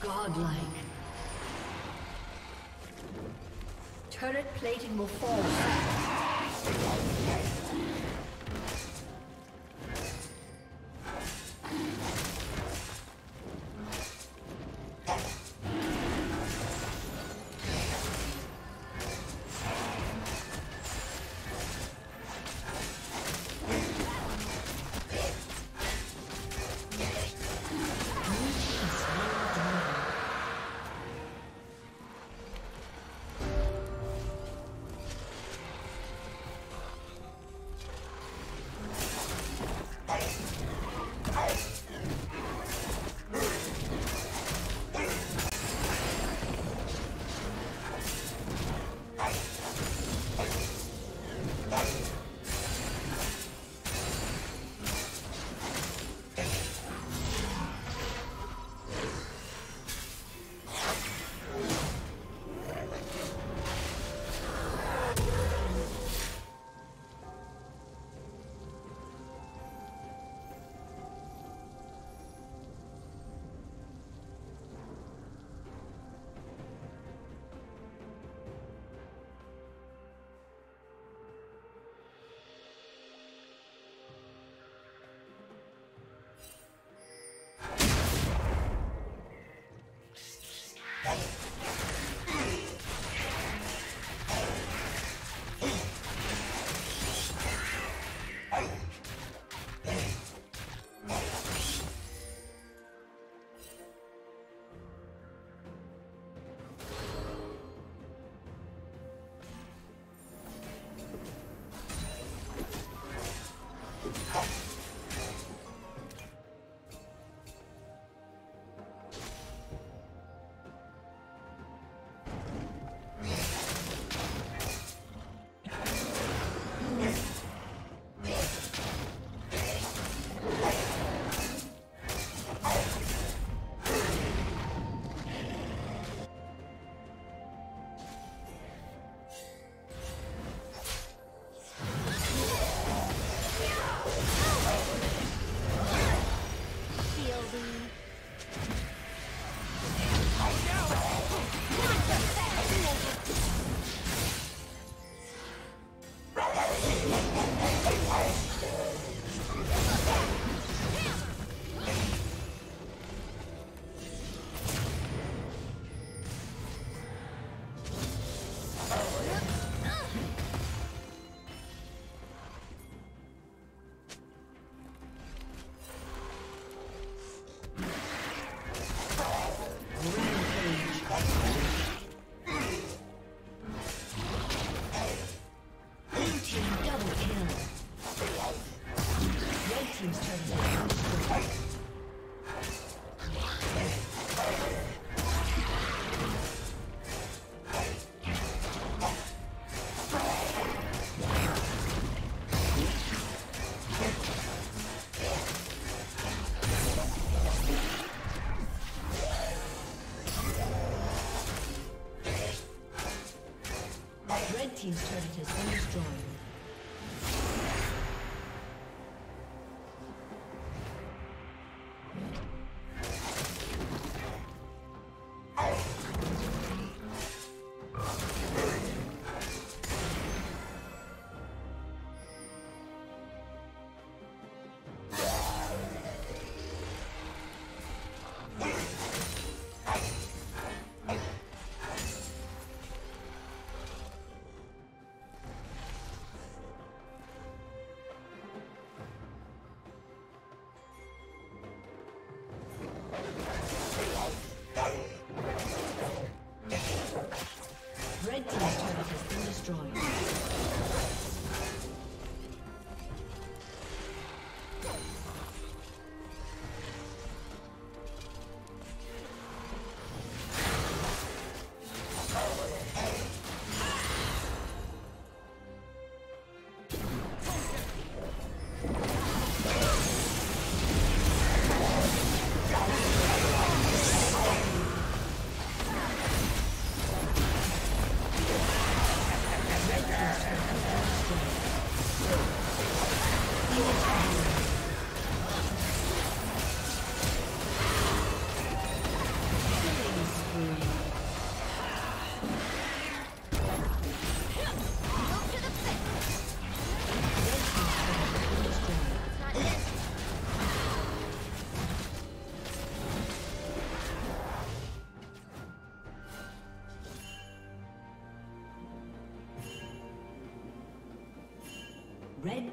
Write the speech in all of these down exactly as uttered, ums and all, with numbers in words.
Godlike. Turret plating will fall. Red team's turret has been destroyed. Red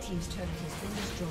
Team's turret has been destroyed.